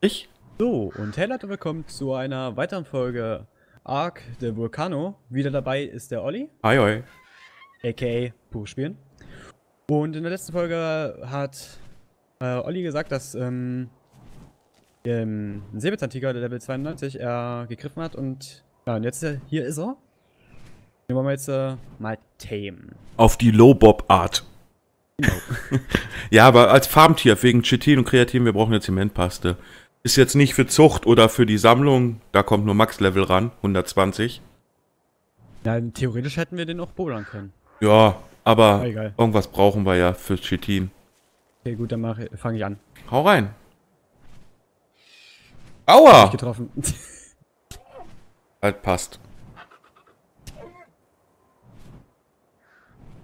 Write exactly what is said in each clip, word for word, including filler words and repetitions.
Ich? So, und hello und willkommen zu einer weiteren Folge Ark der Vulcano. Wieder dabei ist der Olli. Hi, hoi. A K A Purspielen. Und in der letzten Folge hat äh, Olli gesagt, dass ähm, ähm, ein Säbelzahntiger, der Level zweiundneunzig, er äh, gegriffen hat. Und ja, und jetzt äh, hier ist er. Den wollen wir jetzt äh, mal tamen. Auf die Low-Bob-Art. Genau. Ja, aber als Farmtier, wegen Chitin und Kreatin, wir brauchen eine Zementpaste. Ist jetzt nicht für Zucht oder für die Sammlung, da kommt nur Max-Level ran, hundertzwanzig. Na, theoretisch hätten wir den auch bouldern können. Ja, aber ja, irgendwas brauchen wir ja für Chitin. Okay, gut, dann fange ich an. Hau rein. Aua! Hab ich getroffen. Halt passt.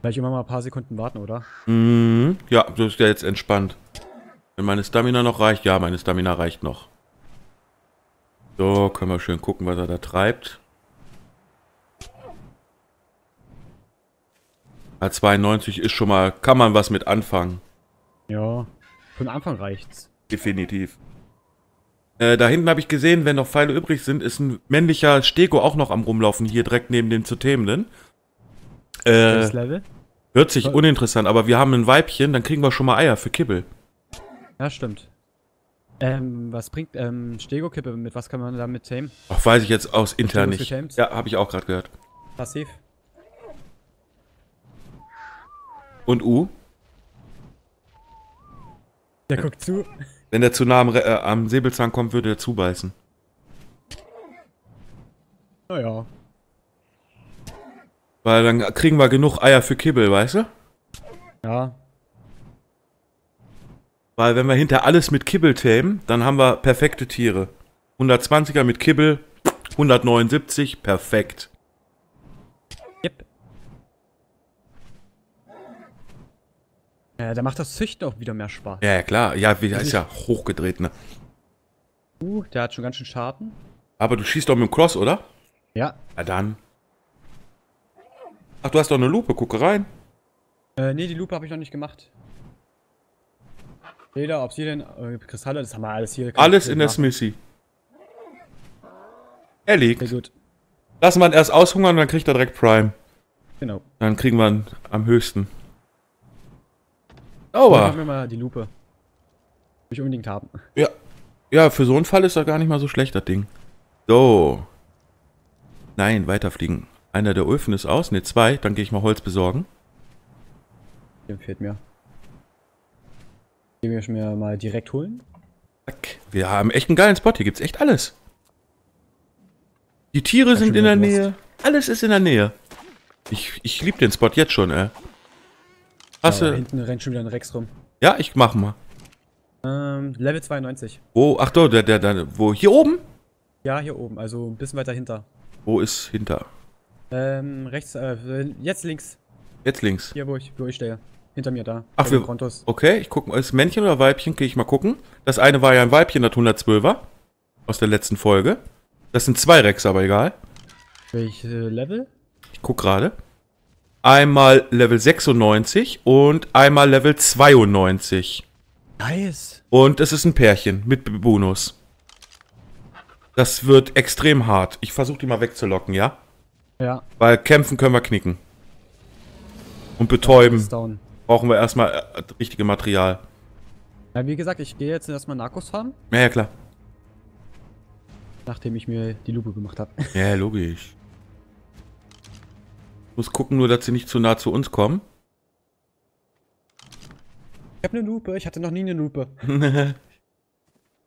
Vielleicht immer mal ein paar Sekunden warten, oder? Mm, ja, das ist ja jetzt entspannt. Wenn meine Stamina noch reicht, ja, meine Stamina reicht noch. So, können wir schön gucken, was er da treibt. zweiundneunzig ist schon mal, kann man was mit anfangen. Ja, von Anfang reicht's. Definitiv. Äh, da hinten habe ich gesehen, wenn noch Pfeile übrig sind, ist ein männlicher Stego auch noch am Rumlaufen, hier direkt neben dem zu Themenden. Äh, Level? Hört sich Voll. uninteressant, aber wir haben ein Weibchen, dann kriegen wir schon mal Eier für Kibbel. Ja, stimmt. Ähm, was bringt ähm, Stego-Kippe? Mit was kann man damit tamen? Ach, weiß ich jetzt aus intern nicht. Ja, habe ich auch gerade gehört. Passiv. Und U? Der ja. guckt zu. Wenn der zu nah am, äh, am Säbelzahn kommt, würde er zubeißen. Naja. Weil dann kriegen wir genug Eier für Kibbel, weißt du? Ja. Weil wenn wir hinter alles mit Kibbel tamen, dann haben wir perfekte Tiere. hundertzwanziger mit Kibbel, hundertneunundsiebzig, perfekt. Yep. Äh, da macht das Züchten auch wieder mehr Spaß. Ja, klar. Ja, der ist ja hochgedreht, ne? Uh, der hat schon ganz schön Schaden. Aber du schießt doch mit dem Cross, oder? Ja. Na dann. Ach, du hast doch eine Lupe, gucke rein. Äh, nee, die Lupe habe ich noch nicht gemacht. Leder, Obsidian, äh, Kristalle, das haben wir alles hier. Alles in der Smithy. Er liegt. Sehr gut. Lassen wir ihn erst aushungern und dann kriegt er direkt Prime. Genau. Dann kriegen wir ihn am höchsten. Aua. Dann haben wir mal die Lupe. Will ich unbedingt haben. Ja. Ja, für so einen Fall ist das gar nicht mal so schlecht, das Ding. So. Nein, weiterfliegen. Einer der Öfen ist aus. Ne, zwei. Dann gehe ich mal Holz besorgen. Dem fehlt mir. Den will ich mir mal direkt holen. Zack. Wir haben echt einen geilen Spot. Hier gibt's echt alles. Die Tiere sind in der Nähe. Alles ist in der Nähe. Ich, ich liebe den Spot jetzt schon, ey. Hast du... Hinten rennt schon wieder ein Rex rum. Ja, ich mach mal. Ähm, Level zweiundneunzig. Oh, ach doch, der, der, der, wo? Hier oben? Ja, hier oben. Also ein bisschen weiter hinter. Wo ist hinter? Ähm, rechts, äh, jetzt links. Jetzt links? Hier, wo ich, wo ich stehe. Hinter mir da. Ach, wir, Brontos. Okay, ich gucke mal, ist Männchen oder Weibchen? Gehe ich mal gucken. Das eine war ja ein Weibchen, das hundertzwölfer. Aus der letzten Folge. Das sind zwei Rex, aber egal. Welche Level? Ich guck gerade. Einmal Level sechsundneunzig und einmal Level zweiundneunzig. Nice. Und es ist ein Pärchen mit Bonus. Das wird extrem hart. Ich versuche die mal wegzulocken, ja? Ja. Weil kämpfen können wir knicken. Und betäuben. Brauchen wir erstmal das richtige Material. Ja, wie gesagt, ich gehe jetzt erstmal Narkos fahren. Ja, ja, klar. Nachdem ich mir die Lupe gemacht habe. Ja, logisch. Ich muss gucken, nur dass sie nicht zu nah zu uns kommen. Ich habe eine Lupe, ich hatte noch nie eine Lupe.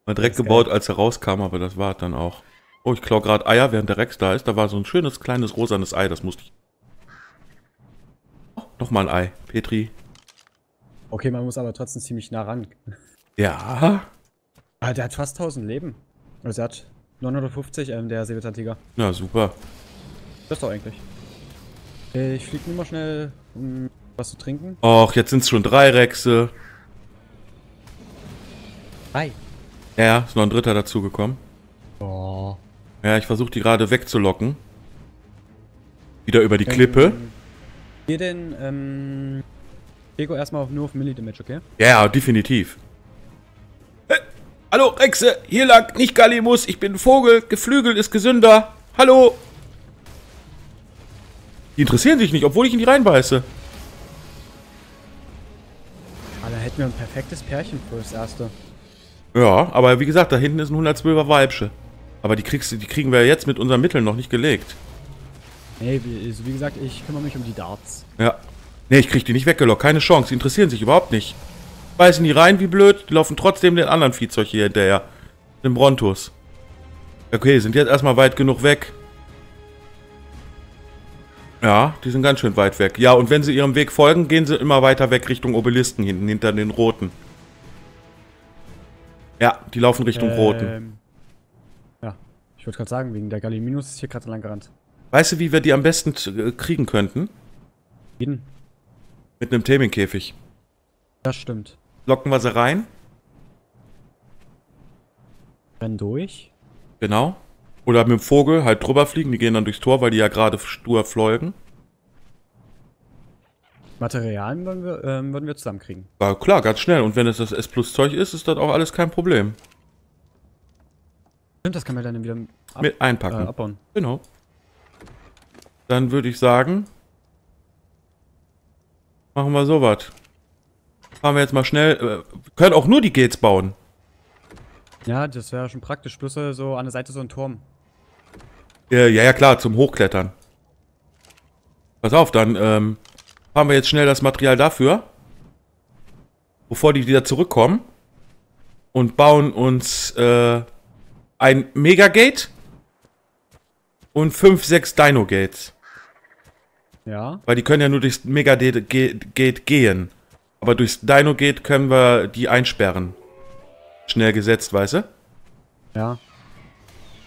War direkt gebaut, als er rauskam, aber das war dann auch. Oh, ich klaue gerade Eier, während der Rex da ist. Da war so ein schönes, kleines, rosanes Ei. Das musste ich... Oh, nochmal ein Ei. Petri. Okay, man muss aber trotzdem ziemlich nah ran. Ja. Ah, der hat fast tausend Leben. Also er hat neunhundertfünfzig, ähm, der Säbelzahntiger. Na, super. Das doch eigentlich. Ich fliege nur mal schnell, um was zu trinken. Och, jetzt sind es schon drei Rexe. Drei? Ja, ist noch ein dritter dazugekommen. Oh. Ja, ich versuche die gerade wegzulocken. Wieder über die Klippe. Ähm, hier den, ähm... Ego erstmal auf, nur auf Milli-Damage, okay? Ja, yeah, definitiv. Äh, Hallo, Rechse, hier lang, nicht Gallimimus, ich bin ein Vogel, Geflügel ist gesünder. Hallo! Die interessieren sich nicht, obwohl ich in die reinbeiße. Ah, da hätten wir ein perfektes Pärchen für das erste. Ja, aber wie gesagt, da hinten ist ein hundertzwölfer Weibsche. Aber die, kriegst, die kriegen wir jetzt mit unseren Mitteln noch nicht gelegt. Nee, wie gesagt, ich kümmere mich um die Darts. Ja. Nee, ich krieg die nicht weggelockt, keine Chance, die interessieren sich überhaupt nicht. Beißen die rein wie blöd, die laufen trotzdem den anderen Viehzeug hier hinterher. Den Brontos. Okay, sind jetzt erstmal weit genug weg. Ja, die sind ganz schön weit weg. Ja, und wenn sie ihrem Weg folgen, gehen sie immer weiter weg Richtung Obelisken hinten, hinter den Roten. Ja, die laufen Richtung ähm, Roten. Ja, ich wollte gerade sagen, wegen der Gallimimus ist hier gerade lang gerannt. Weißt du, wie wir die am besten kriegen könnten? Jeden. Mit einem Themenkäfig. Das stimmt. Locken wir sie rein. Rennen durch. Genau. Oder mit dem Vogel halt drüber fliegen. Die gehen dann durchs Tor, weil die ja gerade stur folgen. Materialien würden wir, ähm, würden wir zusammenkriegen. Ja, klar, ganz schnell. Und wenn es das S-Plus-Zeug ist, ist das auch alles kein Problem. Stimmt, das kann man dann wieder ab mit einpacken. Äh, abbauen. Genau. Dann würde ich sagen, machen wir sowas. Fahren wir jetzt mal schnell. Wir können auch nur die Gates bauen. Ja, das wäre schon praktisch. Plus so an der Seite so ein Turm. Ja, ja, ja klar, zum Hochklettern. Pass auf, dann ähm, fahren wir jetzt schnell das Material dafür. Bevor die wieder zurückkommen. Und bauen uns äh, ein Mega-Gate. Und fünf, sechs Dino-Gates. Ja. Weil die können ja nur durchs Mega-Gate gehen. Aber durchs Dino-Gate können wir die einsperren. Schnell gesetzt, weißt du? Ja.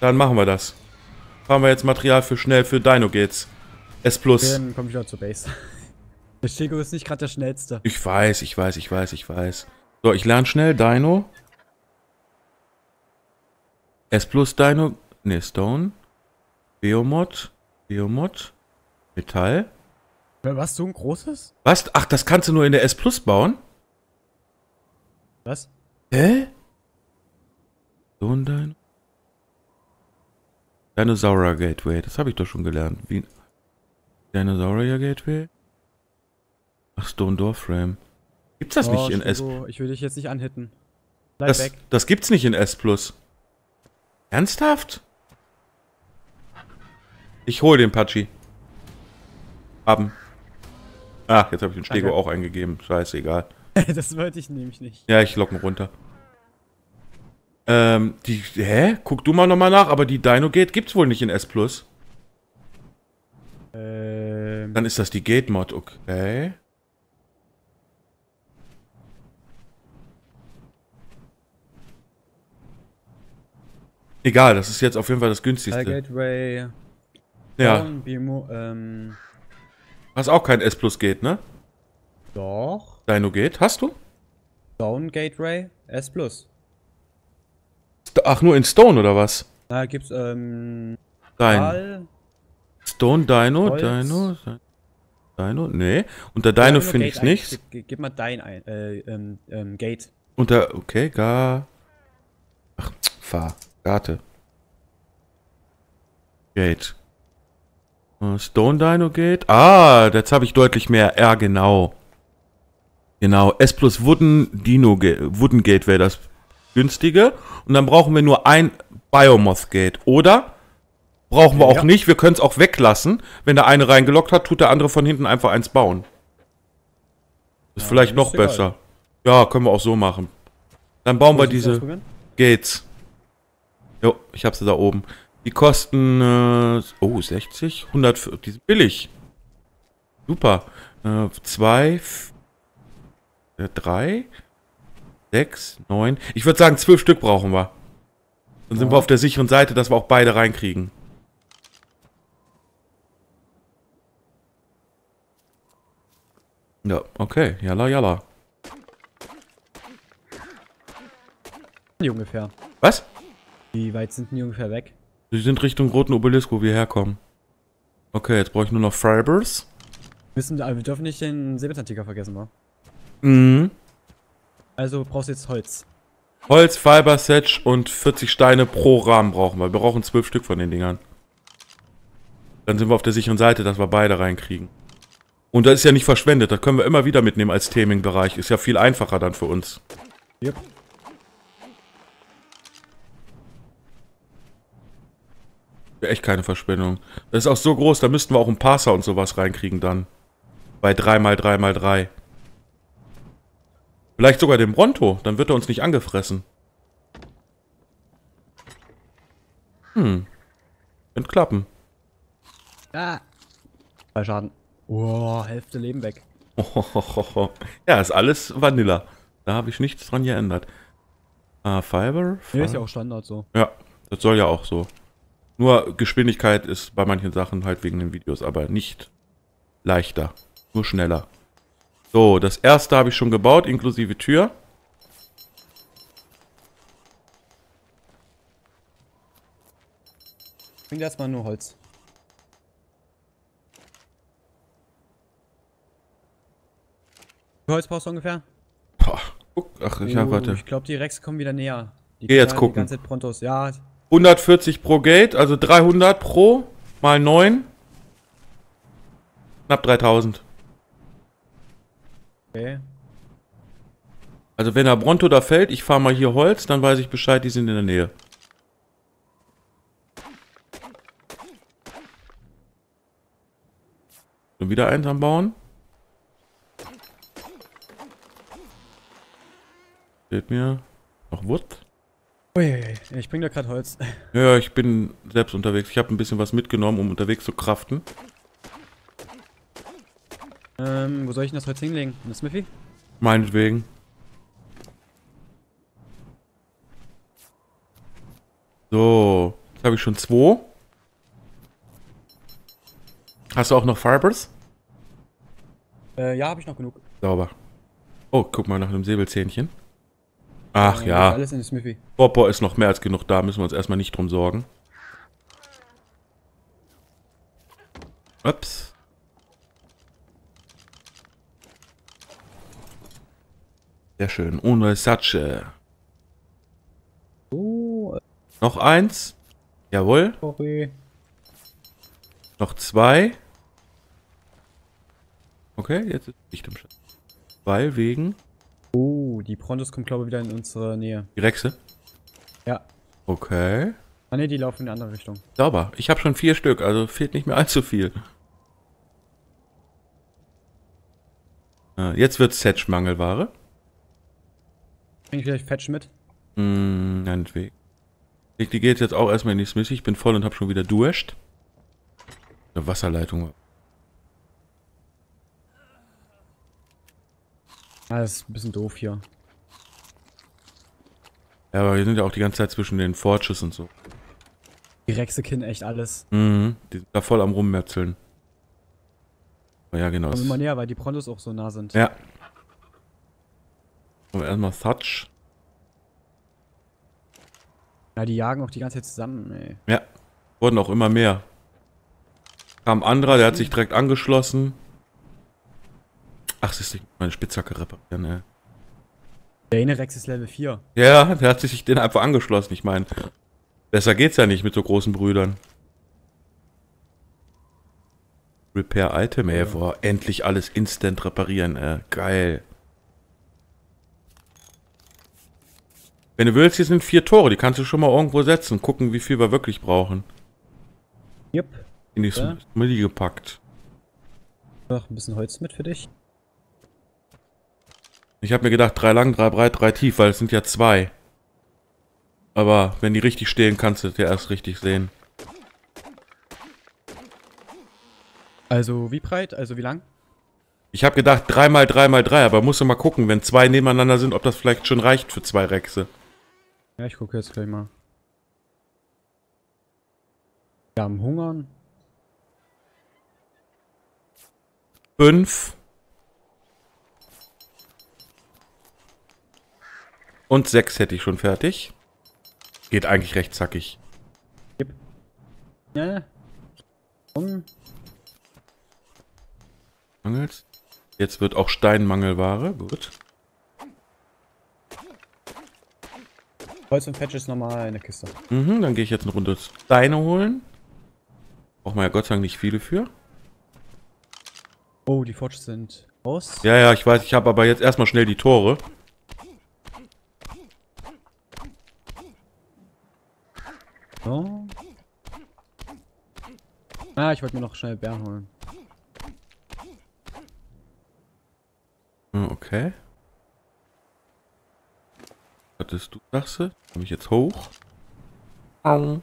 Dann machen wir das. Fahren wir jetzt Material für schnell für Dino-Gates. S plus. Okay, dann komme ich wieder zur Base. Der Stego ist nicht gerade der schnellste. Ich weiß, ich weiß, ich weiß, ich weiß. So, ich lerne schnell Dino. S plus Dino. Ne, Stone. Beomod, Beomod, Metall. Was, so ein großes? Was? Ach, das kannst du nur in der S plus bauen? Was? Hä? So ein Dino. Dinosaurier Gateway, das habe ich doch schon gelernt. Wie Dinosaurier Gateway? Ach, Stone Doorframe. Gibt's das oh, nicht in S plus? Ich will dich jetzt nicht anhitten. Bleib das, weg. Das gibt's nicht in S plus. Ernsthaft? Ich hole den Patschi. Haben. Ach, jetzt habe ich den Stego auch eingegeben. Scheißegal. Das wollte ich nämlich nicht. Ja, ich locken runter. Ähm, die. Hä? Guck du mal nochmal nach, aber die Dino-Gate gibt's wohl nicht in S plus. Ähm. Dann ist das die Gate-Mod, okay. Egal, das ist jetzt auf jeden Fall das günstigste. Gateway. Ja. Ähm. Hast auch kein S plus Gate, ne? Doch. Dino Gate, hast du? Stone Gateway, S plus. St Ach, nur in Stone oder was? Da gibt's ähm Dino. Stone Dino, Holz. Dino, Dino, nee, unter Dino, Dino finde ich nichts. Gib, gib mal Dino ein, äh, ähm, ähm, Gate. Unter okay, gar Ach, fahr, Gate. Gate. Stone Dino Gate. Ah, jetzt habe ich deutlich mehr. Ja, genau. Genau. S plus Wooden Dino Gate. Wooden Gate wäre das günstige. Und dann brauchen wir nur ein Biomoth Gate. Oder? Brauchen wir auch ja. nicht. Wir können es auch weglassen. Wenn der eine reingelockt hat, tut der andere von hinten einfach eins bauen. Ist ja, vielleicht noch besser. Egal. Ja, können wir auch so machen. Dann bauen wir diese Gates. Jo, ich habe sie da oben. Die kosten, äh, oh, sechzig, hundertfünfzig, die sind billig. Super. zwei, drei, sechs, neun. Ich würde sagen, zwölf Stück brauchen wir. Dann sind ja. wir auf der sicheren Seite, dass wir auch beide reinkriegen. Ja, okay. Jalla, jalla. Die ungefähr. Was? Wie weit sind die ungefähr weg? Sie sind Richtung Roten Obelisk, wo wir herkommen. Okay, jetzt brauche ich nur noch Fibers. Müssen, wir dürfen nicht den Säbelzahntiger vergessen, wa? Mhm. Also brauchst du jetzt Holz. Holz, Fiber-Sedge und vierzig Steine pro Rahmen brauchen wir. Wir brauchen zwölf Stück von den Dingern. Dann sind wir auf der sicheren Seite, dass wir beide reinkriegen. Und das ist ja nicht verschwendet. Das können wir immer wieder mitnehmen als Taming-Bereich. Ist ja viel einfacher dann für uns. Yep. Ja, echt keine Verschwendung. Das ist auch so groß, da müssten wir auch einen Parser und sowas reinkriegen dann. Bei drei mal drei mal drei. Vielleicht sogar den Bronto, dann wird er uns nicht angefressen. Hm. Könnte klappen. Ah. Bei Schaden. Oh, Hälfte Leben weg. Ohohoho. Ja, ist alles Vanilla. Da habe ich nichts dran geändert. Ah, Fiber? Fiber. Ja, ist ja auch Standard so. Ja, das soll ja auch so. Nur Geschwindigkeit ist bei manchen Sachen halt wegen den Videos, aber nicht leichter. Nur schneller. So, das erste habe ich schon gebaut, inklusive Tür. Ich bringe erstmal nur Holz. Holz brauchst du ungefähr? Boah, guck, ach, ich hab, warte. Ich glaube, die Rex kommen wieder näher. Die geh jetzt gucken. Die ganze Zeit Brontos. Ja. hundertvierzig pro Gate, also dreihundert pro mal neun. Knapp dreitausend. Okay. Also, wenn der Bronto da fällt, ich fahre mal hier Holz, dann weiß ich Bescheid, die sind in der Nähe. Und wieder eins am Bauen. Seht mir. Noch Wood. Uiuiui, ich bring da gerade Holz. Ja, ich bin selbst unterwegs. Ich habe ein bisschen was mitgenommen, um unterwegs zu craften. Ähm, wo soll ich denn das Holz hinlegen? In das Smithy? Meinetwegen. So, jetzt habe ich schon zwei. Hast du auch noch Fibers? Äh, ja, habe ich noch genug. Sauber. Oh, guck mal nach einem Säbelzähnchen. Ach äh, ja. Alles in das Smithy. Popo ist noch mehr als genug da, müssen wir uns erstmal nicht drum sorgen. Ups. Sehr schön, ohne Satsche. Oh. Noch eins. Jawohl. Sorry. Noch zwei. Okay, jetzt ist nicht im Schatten. Weil wegen. Oh, die Brontos kommen, glaube ich, wieder in unsere Nähe. Die Rexe? Ja. Okay. Ah ne, die laufen in die andere Richtung. Sauber. Ich habe schon vier Stück, also fehlt nicht mehr allzu viel. Ah, jetzt wird Satsche-Mangelware. Bring ich vielleicht Fetch mit? Hm, mm, meinetwegen. Ich gehe jetzt auch erstmal in die Smithy. Ich bin voll und habe schon wieder Durst. Eine Wasserleitung. Ah, das ist ein bisschen doof hier. Ja, aber wir sind ja auch die ganze Zeit zwischen den Forges und so. Die Rexe kennen echt alles. Mhm, die sind da voll am Rummetzeln. Ja, genau. Kommen wir mal näher, weil die Brontos auch so nah sind. Ja. Und erstmal Thatch. Ja, die jagen auch die ganze Zeit zusammen, ey. Ja, wurden auch immer mehr. Kam ein anderer, der hat sich direkt angeschlossen. Ach, das ist nicht meine Spitzhacke reparieren, ey. Der Inerex ist Level vier. Ja, der hat sich den einfach angeschlossen, ich meine. Besser geht's ja nicht mit so großen Brüdern. Repair Item, ey, boah, endlich alles instant reparieren, ey. Geil. Wenn du willst, hier sind vier Tore, die kannst du schon mal irgendwo setzen. Gucken, wie viel wir wirklich brauchen. Yep. In die ja. Smithy gepackt. Noch ein bisschen Holz mit für dich. Ich habe mir gedacht, drei lang, drei breit, drei tief, weil es sind ja zwei. Aber wenn die richtig stehen, kannst du es ja erst richtig sehen. Also wie breit, also wie lang? Ich habe gedacht, drei mal drei mal drei, aber musst du mal gucken, wenn zwei nebeneinander sind, ob das vielleicht schon reicht für zwei Rexe. Ja, ich gucke jetzt gleich mal. Wir haben Hungern. Fünf. Und sechs hätte ich schon fertig. Geht eigentlich recht zackig. Ja. Um. Mangels. Jetzt wird auch Steinmangelware. Gut. Holz und Fetch ist nochmal eine Kiste. Mhm, dann gehe ich jetzt eine Runde Steine holen. Braucht man ja Gott sei Dank nicht viele für. Oh, die Forges sind aus. Ja, ja, ich weiß, ich habe aber jetzt erstmal schnell die Tore. So. Ah, ich wollte mir noch schnell Bären holen. Okay. Hattest du, sagst du? Komm ich jetzt hoch? An.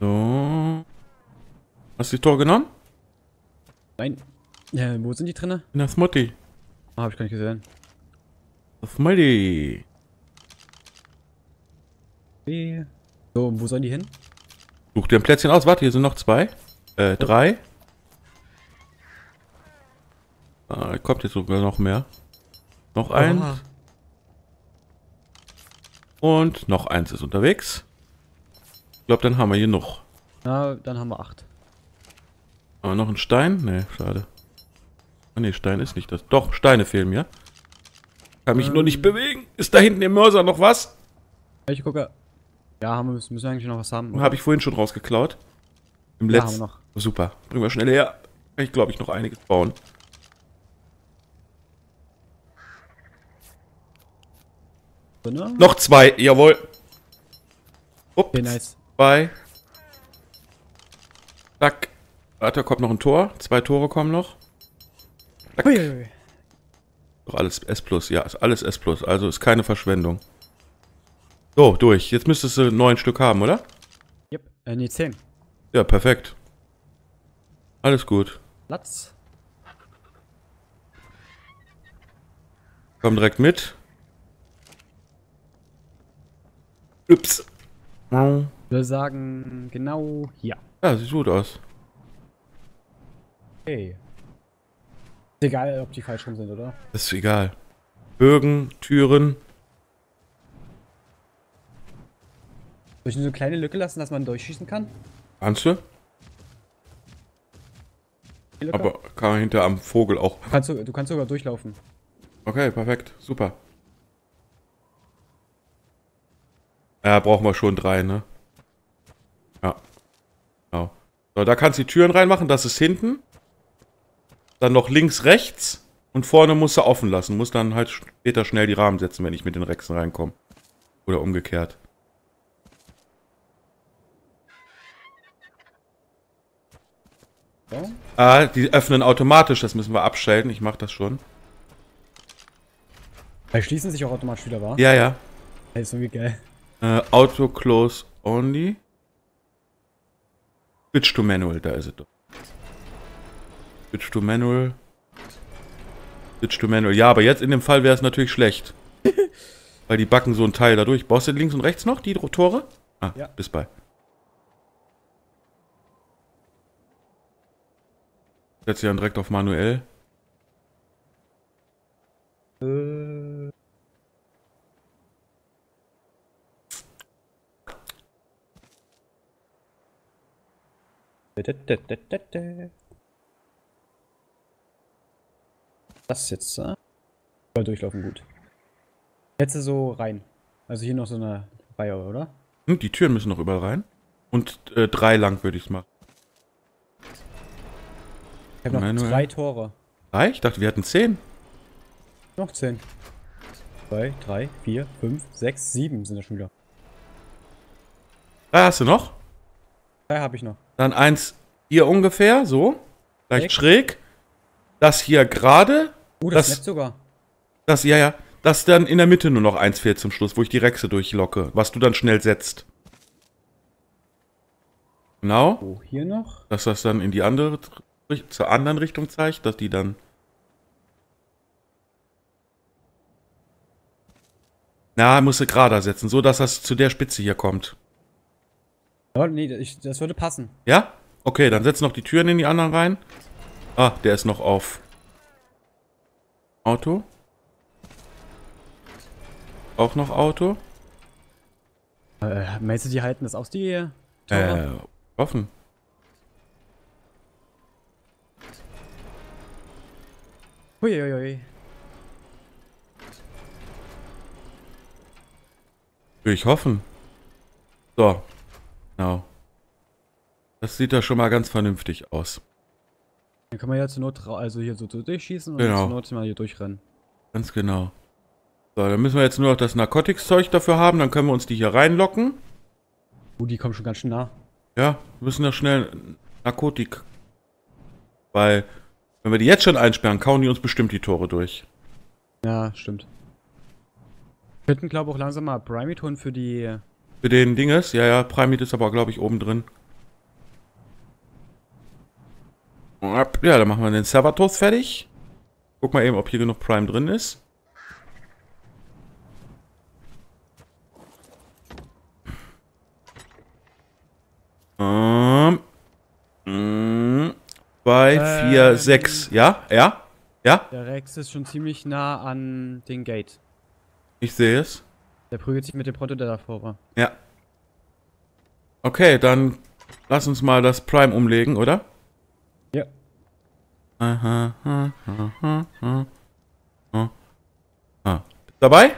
So. Hast du die Tor genommen? Nein. Äh, wo sind die drinne? In der Smithy. Ah, hab ich gar nicht gesehen. Smithy. So, wo sollen die hin? Such dir ein Plätzchen aus. Warte, hier sind noch zwei. Äh, drei. Ah, kommt jetzt sogar noch mehr. Noch eins. Aha. Und noch eins ist unterwegs. Ich glaube, dann haben wir hier noch. Na, dann haben wir acht. Aber noch ein Stein? Ne, schade. Oh, ne, Stein ist nicht das. Doch, Steine fehlen mir. Kann mich ähm, nur nicht bewegen. Ist da hinten im Mörser noch was? Ich gucke. Ja, haben wir, müssen wir eigentlich noch was haben. Habe ich vorhin schon rausgeklaut. Im ja, letzten. Haben wir noch. Super. Bringen wir schnell her. Ich glaube, ich noch einiges bauen. Drinne? Noch zwei. Jawohl. Ups. Okay, nice. Zwei. Zack. Warte, da kommt noch ein Tor. Zwei Tore kommen noch. Zack. Ui, ui, ui. Doch alles S plus. Ja, ist alles S plus. Also ist keine Verschwendung. So, durch. Jetzt müsstest du neun Stück haben, oder? Yep. Äh, nee, zehn. Ja, perfekt. Alles gut. Platz. Komm direkt mit. Ups. Nein. Ich würde sagen, genau hier. Ja, sieht gut aus. Okay. Ist egal, ob die falsch rum sind, oder? Das ist egal. Bögen, Türen. Soll ich nur so eine kleine Lücke lassen, dass man durchschießen kann? Kannst du? Aber kann man hinter am Vogel auch. Kannst du, du kannst sogar durchlaufen. Okay, perfekt. Super. Ja, brauchen wir schon drei, ne? Ja. Genau. So, da kannst du die Türen reinmachen. Das ist hinten. Dann noch links, rechts. Und vorne musst du offen lassen. Muss dann halt später schnell die Rahmen setzen, wenn ich mit den Rexen reinkomme. Oder umgekehrt. So. Ah, die öffnen automatisch, das müssen wir abschalten, ich mache das schon. Die schließen sich auch automatisch wieder, wa? Ja, ja. Das ist irgendwie geil. Äh, Auto Close Only. Switch to Manual, da ist es doch. Switch to Manual. Switch to Manual. Ja, aber jetzt in dem Fall wäre es natürlich schlecht. Weil die backen so ein Teil dadurch. Brauchst du links und rechts noch die Tore? Ah, ja. Bis bei. Setz ja direkt auf manuell. Äh. Das jetzt, ne? Voll durchlaufen, gut. Jetzt so rein. Also hier noch so eine Reihe, oder? Hm, die Türen müssen noch überall rein. Und äh, drei lang würde ich es machen. Ich hab noch Manuel. Drei Tore. Drei? Ich dachte, wir hatten zehn. Noch zehn. Zwei, drei, vier, fünf, sechs, sieben sind das schon wieder. Drei hast du noch? Drei habe ich noch. Dann eins hier ungefähr, so. Leicht Sech. Schräg. Das hier gerade. Oh, das bleibt sogar. Das, ja, ja. Das dann in der Mitte nur noch eins fehlt zum Schluss, wo ich die Rechse durchlocke. Was du dann schnell setzt. Genau. Oh, hier noch. Dass das dann in die andere... zur anderen Richtung zeigt, dass die dann... Na, musst du gerade setzen, so dass das zu der Spitze hier kommt. Oh, nee, ich, das würde passen. Ja? Okay, dann setz noch die Türen in die anderen rein. Ah, der ist noch auf. Auto. Auch noch Auto. Äh, meinst du, die halten das aus, die Tore? Äh, offen. Uiuiui. Will ich hoffen. So. Genau. Das sieht da schon mal ganz vernünftig aus. Dann kann man ja zur Not also hier so durchschießen und genau. Zur Not mal hier durchrennen. Ganz genau. So, dann müssen wir jetzt nur noch das Narkotikszeug dafür haben, dann können wir uns die hier reinlocken. Oh, die kommen schon ganz schön nah. Ja, müssen da schnell Narkotik. Weil, wenn wir die jetzt schon einsperren, kauen die uns bestimmt die Tore durch. Ja, stimmt. Wir könnten, glaube ich, auch langsam mal Primeton für die... Für den Dinges? Ja, ja, Primit ist aber, glaube ich, oben drin. Ja, dann machen wir den Servatos fertig. Guck mal eben, ob hier genug Prime drin ist. Ähm. zwei, vier, sechs. Ja? Ja? Ja? Der Rex ist schon ziemlich nah an den Gate. Ich sehe es. Der prügelt sich mit dem Bronto, der davor war. Ja. Okay, dann lass uns mal das Prime umlegen, oder? Ja. Aha, aha, aha, aha. aha. aha. Dabei?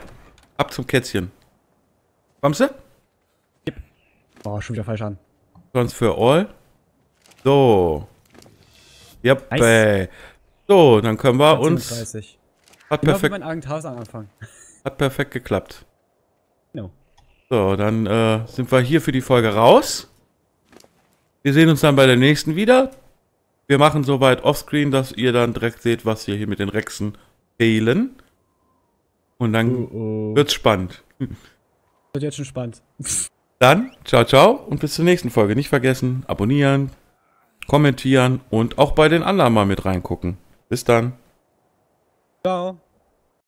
Ab zum Kätzchen. Kommst du? Yep. Oh, schon wieder falsch an. Sonst für all. So. Yep. Nice. So, dann können wir uns. Hat genau perfekt. Wie mein Agenthaus am Anfang. Hat perfekt geklappt. No. So, dann äh, sind wir hier für die Folge raus. Wir sehen uns dann bei der nächsten wieder. Wir machen soweit offscreen, dass ihr dann direkt seht, was wir hier mit den Rexen fehlen. Und dann uh, uh. wird's spannend. Wird jetzt schon spannend. Dann, ciao, ciao und bis zur nächsten Folge. Nicht vergessen, abonnieren, kommentieren und auch bei den anderen mal mit reingucken. Bis dann. Ciao.